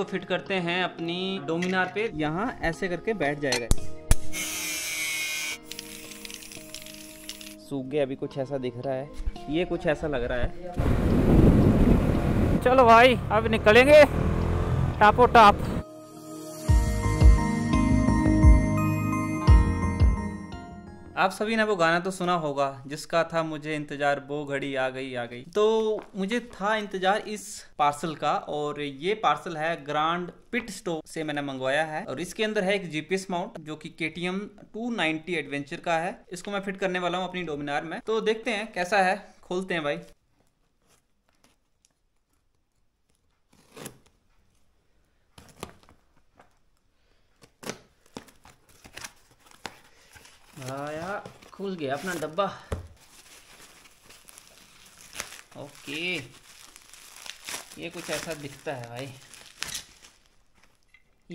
इसको फिट करते हैं अपनी डोमिनार पे। यहाँ ऐसे करके बैठ जाएगा, सूख गया, अभी कुछ ऐसा दिख रहा है, ये कुछ ऐसा लग रहा है। चलो भाई अब निकलेंगे टापो टाप। आप सभी ने वो गाना तो सुना होगा जिसका था मुझे इंतजार, वो घड़ी आ गई आ गई। तो मुझे था इंतजार इस पार्सल का, और ये पार्सल है ग्रैंड पिट स्टोर से मैंने मंगवाया है, और इसके अंदर है एक जीपीएस माउंट जो कि KTM 290 एडवेंचर का है। इसको मैं फिट करने वाला हूँ अपनी डोमिनार में, तो देखते हैं कैसा है, खोलते हैं भाई। आया, खुल गया अपना डब्बा। ओके, ये कुछ ऐसा दिखता है भाई।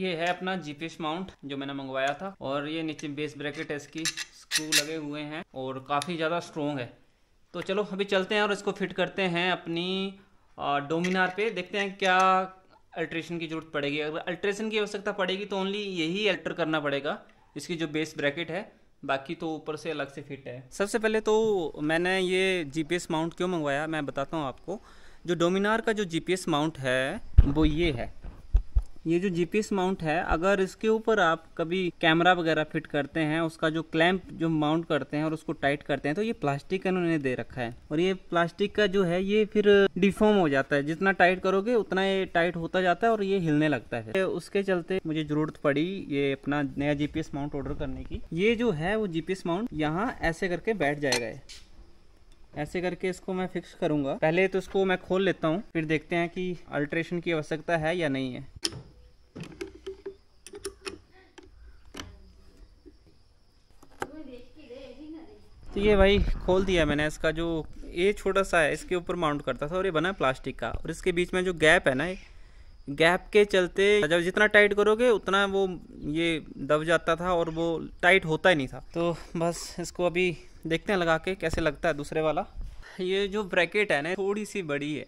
ये है अपना जीपीएस माउंट जो मैंने मंगवाया था, और ये नीचे बेस ब्रैकेट है, इसकी स्क्रू लगे हुए हैं और काफ़ी ज़्यादा स्ट्रॉन्ग है। तो चलो अभी चलते हैं और इसको फिट करते हैं अपनी डोमिनार पे, देखते हैं क्या अल्ट्रेशन की ज़रूरत पड़ेगी। अगर अल्ट्रेशन की आवश्यकता पड़ेगी तो ओनली यही अल्टर करना पड़ेगा, इसकी जो बेस ब्रैकेट है, बाकी तो ऊपर से अलग से फिट है। सबसे पहले तो मैंने ये जीपीएस माउंट क्यों मंगवाया मैं बताता हूँ आपको। जो डोमिनार का जो जीपीएस माउंट है वो ये है, ये जो जीपीएस माउंट है, अगर इसके ऊपर आप कभी कैमरा वगैरह फिट करते हैं, उसका जो क्लैंप जो माउंट करते हैं और उसको टाइट करते हैं, तो ये प्लास्टिक का उन्होंने दे रखा है, और ये प्लास्टिक का जो है ये फिर डिफॉर्म हो जाता है, जितना टाइट करोगे उतना ये टाइट होता जाता है और ये हिलने लगता है। उसके चलते मुझे ज़रूरत पड़ी ये अपना नया जीपीएस माउंट ऑर्डर करने की। ये जो है वो जीपीएस माउंट यहाँ ऐसे करके बैठ जाएगा, ऐसे करके इसको मैं फिक्स करूँगा। पहले तो इसको मैं खोल लेता हूँ, फिर देखते हैं कि अल्ट्रेशन की आवश्यकता है या नहीं है। तो ये भाई खोल दिया मैंने, इसका जो ये छोटा सा है इसके ऊपर माउंट करता था, और ये बना है प्लास्टिक का, और इसके बीच में जो गैप है ना, गैप के चलते जब जितना टाइट करोगे उतना वो ये दब जाता था और वो टाइट होता ही नहीं था। तो बस इसको अभी देखते हैं लगा के कैसे लगता है दूसरे वाला। ये जो ब्रैकेट है ना थोड़ी सी बड़ी है,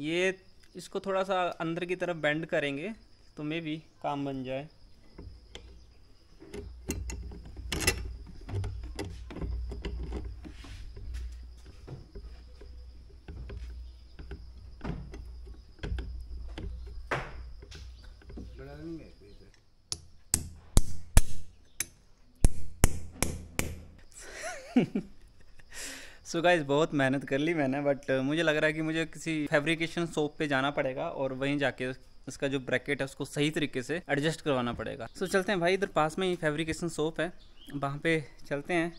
ये इसको थोड़ा सा अंदर की तरफ बेंड करेंगे तो मे भी काम बन जाए। सो गाइस बहुत मेहनत कर ली मैंने, बट मुझे लग रहा है कि मुझे किसी फैब्रिकेशन शॉप पे जाना पड़ेगा और वहीं जाके इसका जो ब्रैकेट है उसको सही तरीके से एडजस्ट करवाना पड़ेगा। सो चलते हैं भाई, इधर पास में ही फैब्रिकेशन शॉप है, वहाँ पे चलते हैं,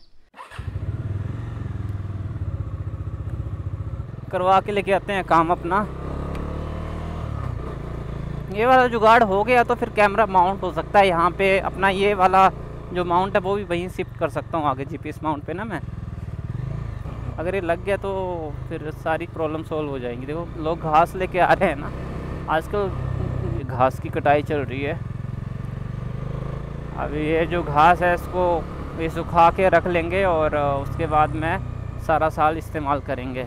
करवा के लेके आते हैं काम अपना। ये वाला जुगाड़ हो गया तो फिर कैमरा माउंट हो सकता है यहाँ पे, अपना ये वाला जो माउंट है वो भी वहीं शिफ्ट कर सकता हूँ आगे जीपीएस माउंट पे ना मैं। अगर ये लग गया तो फिर सारी प्रॉब्लम सॉल्व हो जाएंगी। देखो लोग घास लेके आ रहे हैं ना, आजकल घास की कटाई चल रही है। अब ये जो घास है इसको ये सुखा के रख लेंगे और उसके बाद में सारा साल इस्तेमाल करेंगे।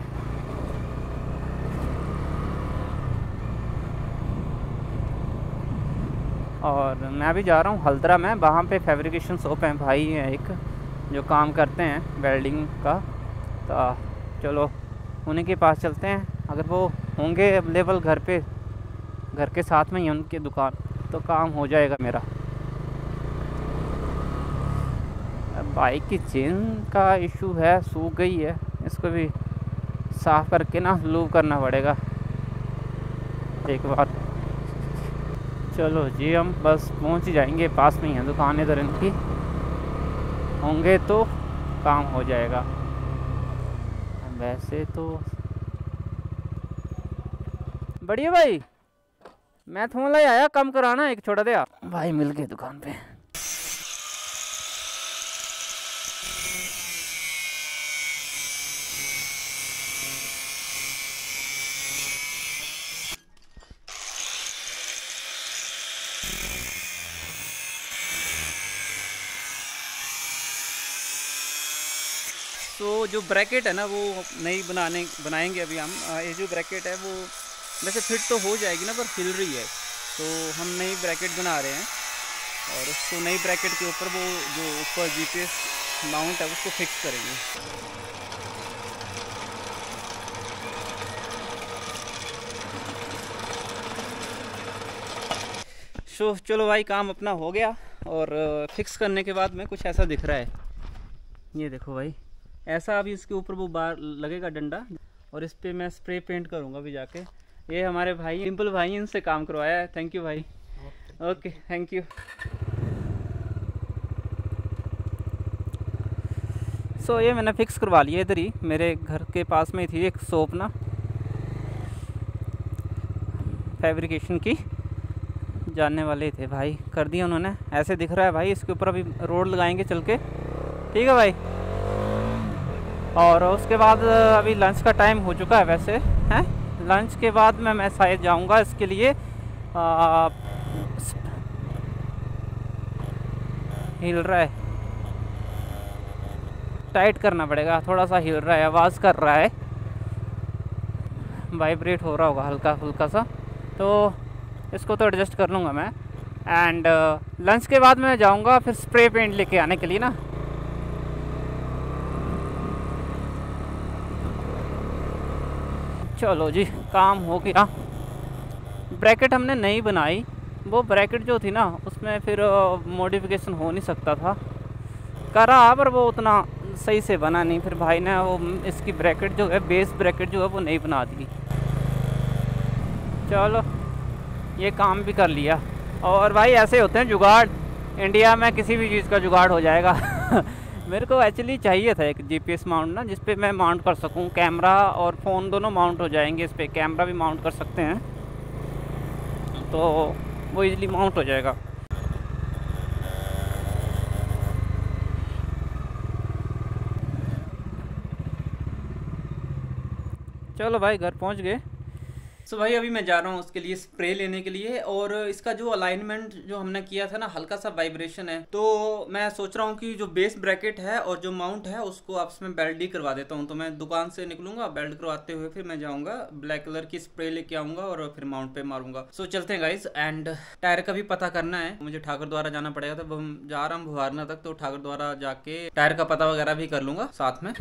और मैं भी जा रहा हूँ हल्द्रा में, वहाँ पे फैब्रिकेशन शॉप है, भाई हैं एक जो काम करते हैं वेल्डिंग का, तो चलो उन्हीं के पास चलते हैं। अगर वो होंगे अवेलेबल घर पे, घर के साथ में ही उनकी दुकान, तो काम हो जाएगा मेरा। बाइक की चेन का इशू है, सूख गई है, इसको भी साफ़ करके ना लूप करना पड़ेगा एक बार। चलो जी हम बस पहुंच ही जाएंगे, पास में ही है दुकान इधर इनकी, होंगे तो काम हो जाएगा। वैसे तो बढ़िया भाई, मैं थोड़ा ले आया कम कराना एक छोटा दे आप भाई, मिल गए दुकान पे। तो जो ब्रैकेट है ना वो नई बनाएंगे अभी हम। ये जो ब्रैकेट है वो वैसे फिट तो हो जाएगी ना, पर हिल रही है, तो हम नई ब्रैकेट बना रहे हैं और उसको नई ब्रैकेट के ऊपर वो जो ऊपर जीपीएस माउंट है उसको फिक्स करेंगे। सो चलो भाई काम अपना हो गया और फिक्स करने के बाद में कुछ ऐसा दिख रहा है, ये देखो भाई ऐसा। अभी इसके ऊपर वो बार लगेगा डंडा और इस पर मैं स्प्रे पेंट करूँगा अभी जाके। ये हमारे भाई सिंपल भाई, इनसे काम करवाया है, थैंक यू भाई। Okay thank you. सो ये मैंने फिक्स करवा लिया, इधर ही मेरे घर के पास में थी एक शॉप ना फैब्रिकेशन की, जानने वाले थे भाई, कर दिया उन्होंने। ऐसे दिख रहा है भाई, इसके ऊपर अभी रोड लगाएंगे चल के, ठीक है भाई। और उसके बाद अभी लंच का टाइम हो चुका है वैसे हैं, लंच के बाद मैं शायद जाऊंगा इसके लिए हिल रहा है, टाइट करना पड़ेगा थोड़ा सा, हिल रहा है, आवाज़ कर रहा है, वाइब्रेट हो रहा होगा हल्का फुल्का सा, तो इसको तो एडजस्ट कर लूँगा मैं। एंड लंच के बाद मैं जाऊंगा फिर स्प्रे पेंट लेके आने के लिए ना। चलो जी काम हो गया। ब्रैकेट हमने नहीं बनाई, वो ब्रैकेट जो थी ना उसमें फिर मॉडिफिकेशन हो नहीं सकता था, करा पर वो उतना सही से बना नहीं। फिर भाई ने वो इसकी ब्रैकेट जो है, बेस ब्रैकेट जो है वो नहीं बना दी। चलो ये काम भी कर लिया। और भाई ऐसे होते हैं जुगाड़, इंडिया में किसी भी चीज़ का जुगाड़ हो जाएगा। मेरे को एक्चुअली चाहिए था एक जीपीएस माउंट ना, जिस पे मैं माउंट कर सकूं, कैमरा और फ़ोन दोनों माउंट हो जाएंगे इस पे, कैमरा भी माउंट कर सकते हैं तो वो इजीली माउंट हो जाएगा। चलो भाई घर पहुंच गए। सो भाई अभी मैं जा रहा हूँ उसके लिए स्प्रे लेने के लिए, और इसका जो अलाइनमेंट जो हमने किया था ना, हल्का सा वाइब्रेशन है, तो मैं सोच रहा हूँ कि जो बेस ब्रैकेट है और जो माउंट है उसको आपस में बेल्ट ही करवा देता हूँ। तो मैं दुकान से निकलूंगा, बेल्ट करवाते हुए फिर मैं जाऊँगा, ब्लैक कलर की स्प्रे लेके आऊँगा और फिर माउंट पे मारूंगा। सो चलते हैं गाइज। एंड टायर का भी पता करना है मुझे, ठाकुर द्वारा जाना पड़ेगा, तब हम जा रहा हूँ भुवारना तक, तो ठाकुर द्वारा जाके टायर का पता वगैरह भी कर लूँगा साथ में।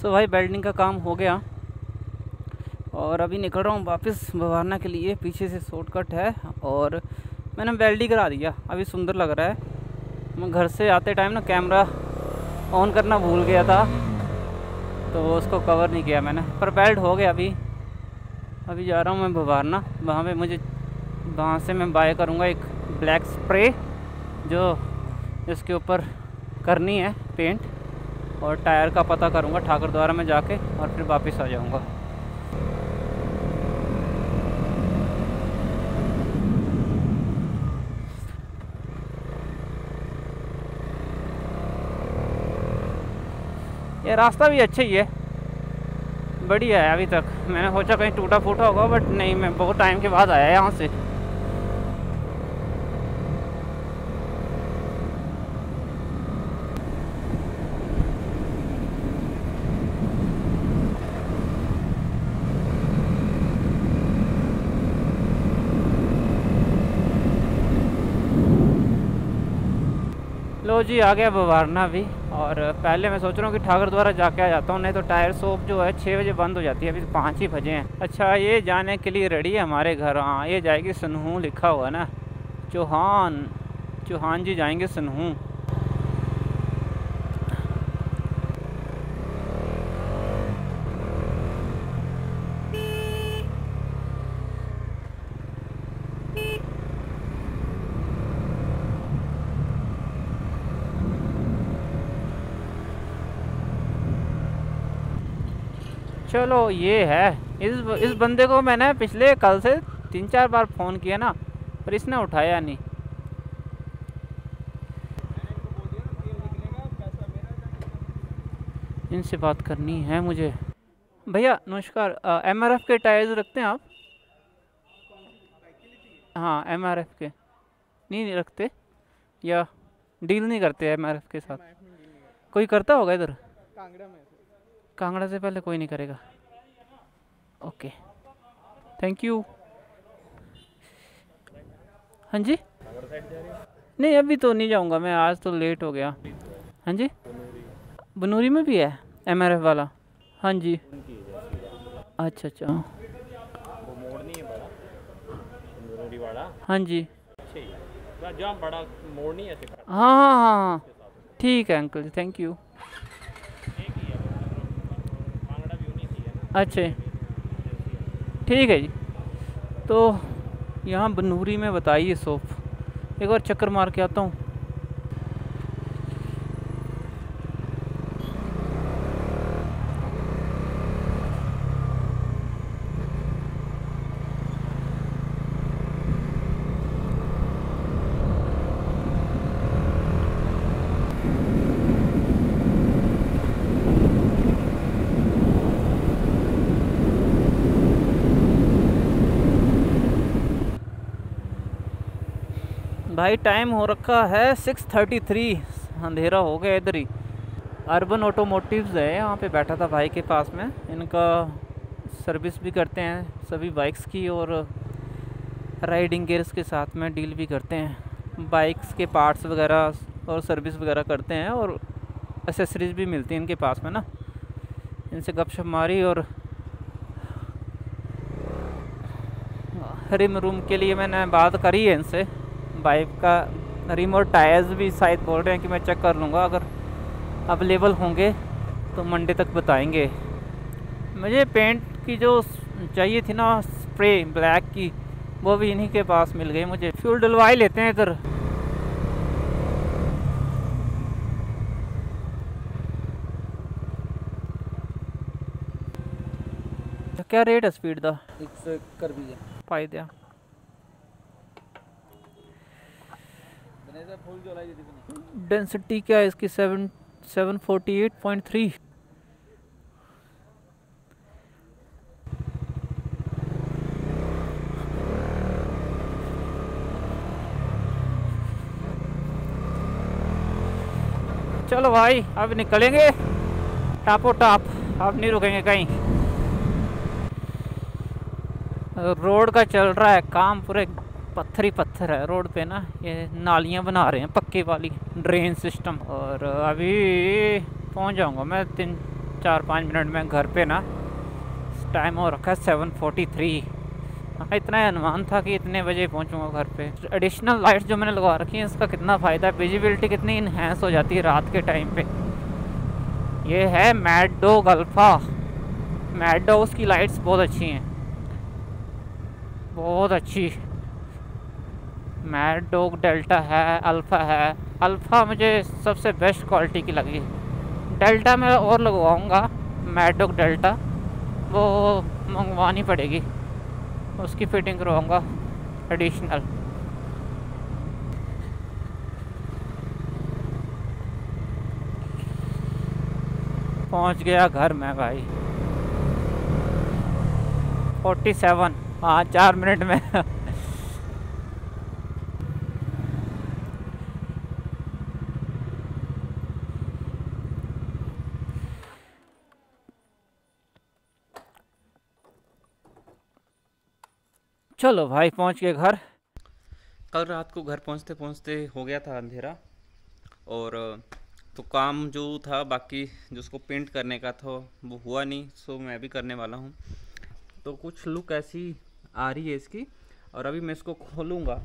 सो भाई बेल्डिंग का काम हो गया और अभी निकल रहा हूँ वापस भवारना के लिए। पीछे से शॉर्टकट है और मैंने बेल्डिंग करा दिया, अभी सुंदर लग रहा है। मैं घर से आते टाइम ना कैमरा ऑन करना भूल गया था तो उसको कवर नहीं किया मैंने, पर बेल्ट हो गया। अभी जा रहा हूँ मैं भवारना, वहाँ पे मुझे वहाँ से मैं बाय करूँगा एक ब्लैक स्प्रे जो इसके ऊपर करनी है पेंट, और टायर का पता करूंगा ठाकुर द्वारा में जाके और फिर वापस आ जाऊंगा। ये रास्ता भी अच्छा ही है, बढ़िया है। अभी तक मैंने सोचा कहीं टूटा फूटा होगा, बट नहीं, मैं बहुत टाइम के बाद आया यहाँ से। लो जी आ गया भवारना भी, और पहले मैं सोच रहा हूँ कि ठाकुर द्वारा जाके आ जाता हूँ, नहीं तो टायर शॉप जो है 6 बजे बंद हो जाती है, अभी तो 5 ही बजे हैं। अच्छा ये जाने के लिए रेडी है हमारे घर। हाँ ये जाएगी सनहू, लिखा हुआ ना चौहान, चौहान जी जाएंगे सनहू। चलो ये है, इस बंदे को मैंने पिछले कल से 3-4 बार फ़ोन किया ना, पर इसने उठाया नहीं। इनसे बात करनी है मुझे। भैया नमस्कार, एमआरएफ के टायर्स रखते हैं आप? हाँ एमआरएफ के नहीं रखते या डील नहीं करते एमआरएफ के साथ? कोई करता होगा इधर कांगड़ा में, कांगड़ा से पहले कोई नहीं करेगा। Okay thank you. हाँ जी नहीं अभी तो नहीं जाऊंगा मैं, आज तो लेट हो गया। हाँ जी बनूरी में भी है एमआरएफ वाला। हाँ जी अच्छा अच्छा वो मोड़ नहीं है बड़ा बनूरी वाला। हाँ जी जहाँ बड़ा मोड़ नहीं है। हाँ हाँ हाँ ठीक है अंकल जी थैंक यू। अच्छा ठीक है जी। तो यहाँ बनूरी में बताइए शॉप, एक बार चक्कर मार के आता हूँ। भाई टाइम हो रखा है 6:33, अंधेरा हो गया इधर ही। अर्बन ऑटोमोटिव्स है, यहाँ पे बैठा था भाई के पास में, इनका सर्विस भी करते हैं सभी बाइक्स की और राइडिंग गियर्स के साथ में डील भी करते हैं। बाइक्स के पार्ट्स वगैरह और सर्विस वगैरह करते हैं और एसेसरीज भी मिलती हैं इनके पास में ना। इनसे गपशप मारी और रिम रूम के लिए मैंने बात करी है इनसे, बाइक का रिम और टायर्स भी शायद बोल रहे हैं कि मैं चेक कर लूँगा, अगर अवेलेबल होंगे तो मंडे तक बताएंगे। मुझे पेंट की जो चाहिए थी ना स्प्रे ब्लैक की, वो भी इन्हीं के पास मिल गई मुझे। फ्यूल डलवा ही लेते हैं इधर। क्या रेट है स्पीड का? 100 कर भी पाई दिया। डेंसिटी क्या है इसकी? 748.3। चलो भाई अब निकलेंगे टापो टाप, अब नहीं रुकेंगे कहीं। रोड का चल रहा है काम, पूरे पत्थर ही पत्थर है रोड पे ना, ये नालियाँ बना रहे हैं पक्के वाली ड्रेन सिस्टम। और अभी पहुंच जाऊंगा मैं 3-4-5 मिनट में घर पे ना। टाइम हो रखा है 7:43। इतना अनुमान था कि इतने बजे पहुंचूंगा घर पे। एडिशनल लाइट्स जो मैंने लगा रखी हैं इसका कितना फ़ायदा है, विजिबिलिटी कितनी इन्हेंस हो जाती है रात के टाइम पे। ये है मैडडॉग अल्फा, मैडडॉग उसकी लाइट्स बहुत अच्छी हैं, बहुत अच्छी। मैडडॉग डेल्टा है, अल्फ़ा है। अल्फ़ा मुझे सबसे बेस्ट क्वालिटी की लगी, डेल्टा मैं और लगवाऊंगा। मैडडॉग डेल्टा वो मंगवानी पड़ेगी, उसकी फिटिंग करवाऊंगा एडिशनल। पहुंच गया घर में भाई। 47 हाँ 4 मिनट में। चलो भाई पहुंच गए घर। कल रात को घर पहुंचते पहुंचते हो गया था अंधेरा, और तो काम जो था बाकी जो उसको पेंट करने का था वो हुआ नहीं, सो मैं भी करने वाला हूं। तो कुछ लुक ऐसी आ रही है इसकी, और अभी मैं इसको खोलूंगा।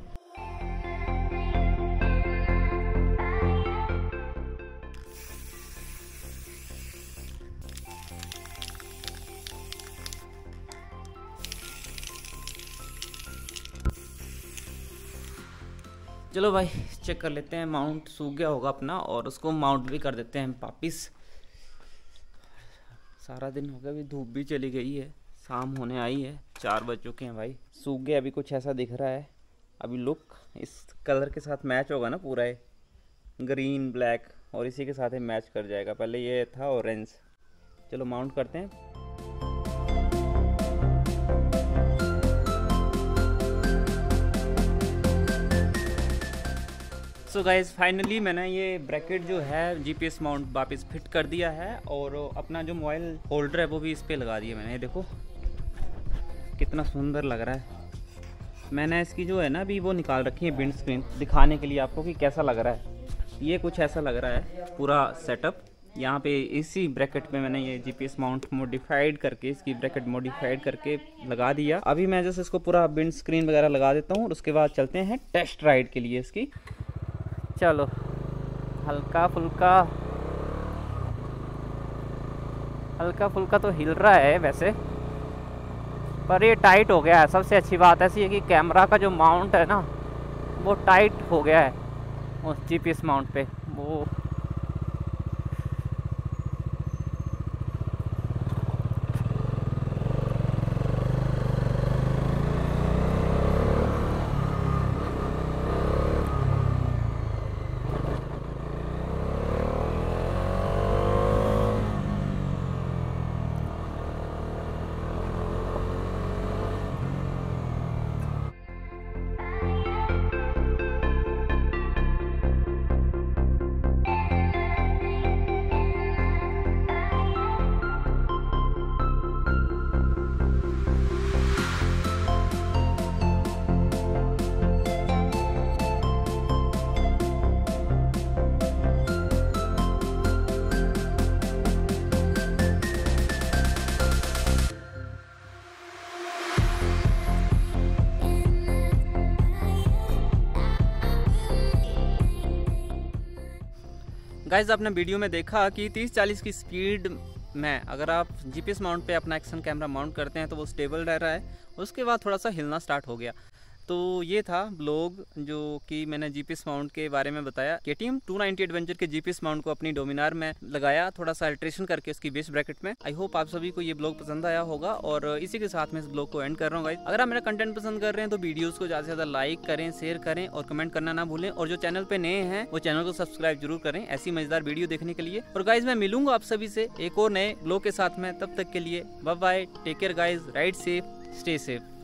चलो भाई चेक कर लेते हैं, माउंट सूख गया होगा अपना, और उसको माउंट भी कर देते हैं वापिस। सारा दिन हो गया, अभी धूप भी चली गई है, शाम होने आई है, 4 बज चुके हैं भाई। सूख गया, अभी कुछ ऐसा दिख रहा है। अभी लुक इस कलर के साथ मैच होगा ना पूरा, ये ग्रीन ब्लैक और इसी के साथ ही मैच कर जाएगा। पहले ये था ऑरेंज। चलो माउंट करते हैं। सो गाइज़ फाइनली मैंने ये ब्रैकेट जो है जीपीएस माउंट वापस फिट कर दिया है, और अपना जो मोबाइल होल्डर है वो भी इस पर लगा दिया मैंने। ये देखो कितना सुंदर लग रहा है। मैंने इसकी जो है ना अभी वो निकाल रखी है विंड स्क्रीन दिखाने के लिए आपको कि कैसा लग रहा है। ये कुछ ऐसा लग रहा है पूरा सेटअप। यहाँ पे इसी ब्रैकेट में मैंने ये जीपीएस माउंट मॉडिफाइड करके इसकी ब्रैकेट मॉडिफाइड करके लगा दिया। अभी मैं जैसे इसको पूरा विंड स्क्रीन वगैरह लगा देता हूँ और उसके बाद चलते हैं टेस्ट राइड के लिए इसकी। चलो हल्का फुल्का तो हिल रहा है वैसे, पर ये टाइट हो गया है। सबसे अच्छी बात ऐसी है कि कैमरा का जो माउंट है ना वो टाइट हो गया है उस जीपीएस माउंट पे। वो गाइस आपने वीडियो में देखा कि 30-40 की स्पीड में अगर आप जीपीएस माउंट पे अपना एक्शन कैमरा माउंट करते हैं तो वो स्टेबल रह रहा है, उसके बाद थोड़ा सा हिलना स्टार्ट हो गया। तो ये था ब्लॉग जो कि मैंने जीपीएस माउंट के बारे में बताया। KTM 290 एडवेंचर के जीपीएस माउंट को अपनी डोमिनार में लगाया, थोड़ा सा अल्ट्रेशन करके उसकी बेस ब्रैकेट में। आई होप आप सभी को ये ब्लॉग पसंद आया होगा और इसी के साथ मैं इस ब्लॉग को एंड कर रहा हूँ गाइस। अगर आप मेरा कंटेंट पसंद कर रहे हैं तो वीडियोज़ को ज़्यादा से ज़्यादा लाइक करें, शेयर करें और कमेंट करना ना भूलें। और जो चैनल पर नए हैं वो चैनल को सब्सक्राइब जरूर करें ऐसी मजेदार वीडियो देखने के लिए। और गाइज मैं मिलूंगा आप सभी से एक और नए ब्लॉग के साथ में, तब तक के लिए bye bye, take care guys, ride safe, stay safe.